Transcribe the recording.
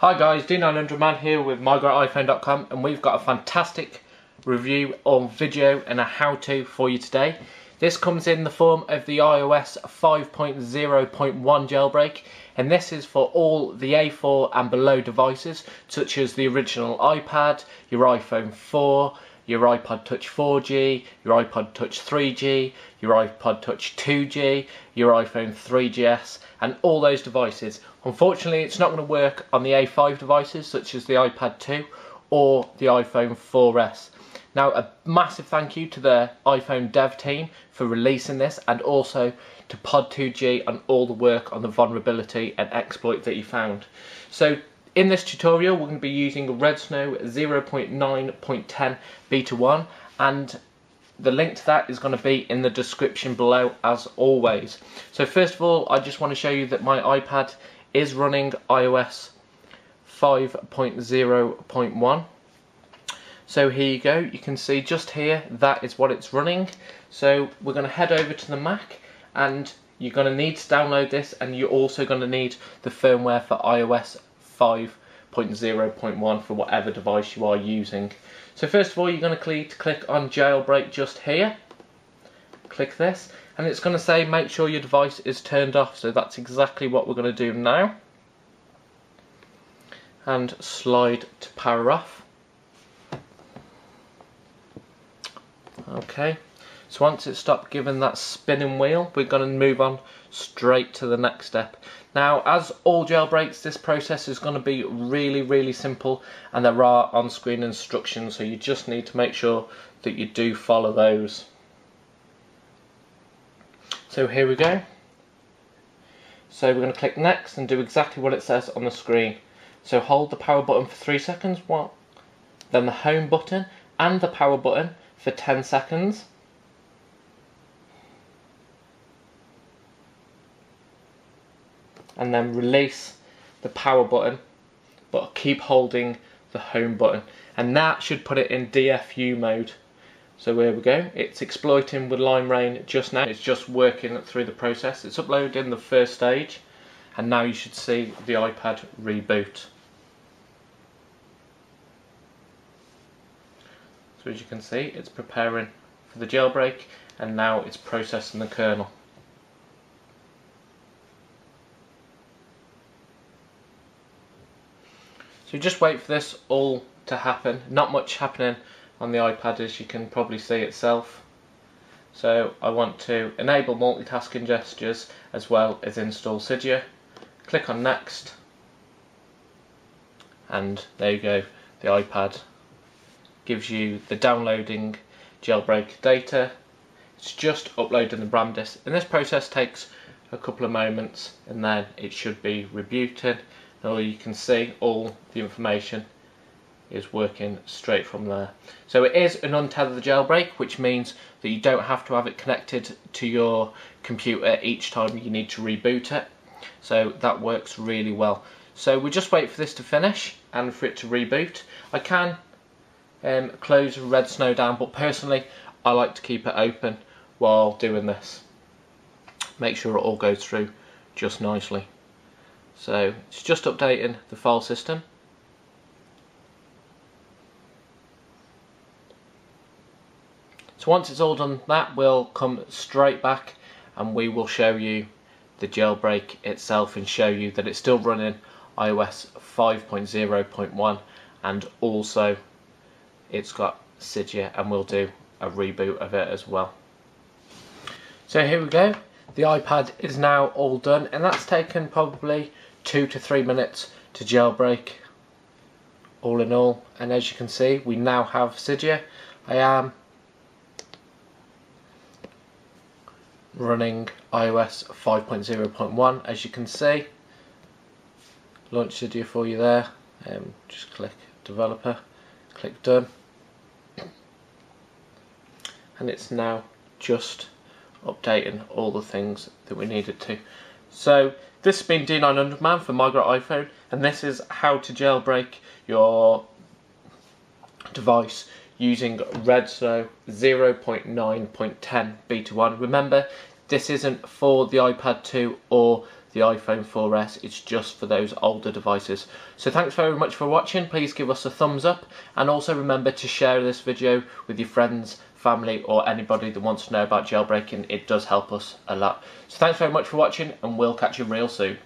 Hi guys, D900man here with MyGreatiPhone.com, and we've got a fantastic review or video and a how-to for you today. This comes in the form of the iOS 5.0.1 jailbreak, and this is for all the A4 and below devices, such as the original iPad, your iPhone 4, your iPod touch 4G, your iPod touch 3G, your iPod touch 2G, your iPhone 3GS, and all those devices. Unfortunately, it's not going to work on the A5 devices such as the iPad 2 or the iPhone 4S. Now, a massive thank you to the iPhone dev team for releasing this, and also to Pod2G on all the work on the vulnerability and exploit that you found. So in this tutorial, we're going to be using redsn0w 0.9.10 beta 1, and the link to that is going to be in the description below as always. So first of all, I just want to show you that my iPad is running iOS 5.0.1. So here you go, you can see just here that is what it's running. So we're going to head over to the Mac, and you're going to need to download this, and you're also going to need the firmware for iOS 5.0.1 for whatever device you are using. So first of all, you're going to need to click on jailbreak just here. Click this, and it's going to say make sure your device is turned off. So that's exactly what we're going to do now. And slide to power off. Okay, so once it's stopped giving that spinning wheel, we're going to move on straight to the next step. Now, as all jailbreaks, this process is going to be really simple, and there are on-screen instructions, so you just need to make sure that you do follow those. So here we go. So we're going to click next and do exactly what it says on the screen. So hold the power button for 3 seconds, then the home button and the power button for 10 seconds. And then release the power button, but keep holding the home button, and that should put it in DFU mode. So here we go, it's exploiting with Lime Rain just now. It's just working through the process, it's uploading the first stage, and now you should see the iPad reboot. So as you can see, it's preparing for the jailbreak, and now it's processing the kernel. So just wait for this all to happen. Not much happening on the iPad, as you can probably see itself. So I want to enable multitasking gestures as well as install Cydia. Click on next, and there you go. The iPad gives you the downloading jailbreak data. It's just uploading the RAM disk, and this process takes a couple of moments, and then it should be rebooted. Now you can see all the information is working straight from there. So it is an untethered jailbreak, which means that you don't have to have it connected to your computer each time you need to reboot it. So that works really well. So we just wait for this to finish and for it to reboot. I can close redsn0w down, but personally I like to keep it open while doing this. Make sure it all goes through just nicely. So it's just updating the file system. So once it's all done that, we'll come straight back and we will show you the jailbreak itself and show you that it's still running iOS 5.0.1, and also it's got Cydia, and we'll do a reboot of it as well. So here we go. The iPad is now all done, and that's taken probably 2 to 3 minutes to jailbreak all in all, and as you can see, we now have Cydia. I am running iOS 5.0.1, as you can see. Launch Cydia for you there, just click developer, click done, and it's now just updating all the things that we needed to. So this has been D900man for MigrateiPhone, and this is how to jailbreak your device using redsn0w 0.9.10 beta 1. Remember, this isn't for the iPad 2 or the iPhone 4S. It's just for those older devices. So thanks very much for watching. Please give us a thumbs up, and also remember to share this video with your friends, family, or anybody that wants to know about jailbreaking. It does help us a lot. So thanks very much for watching, and we'll catch you real soon.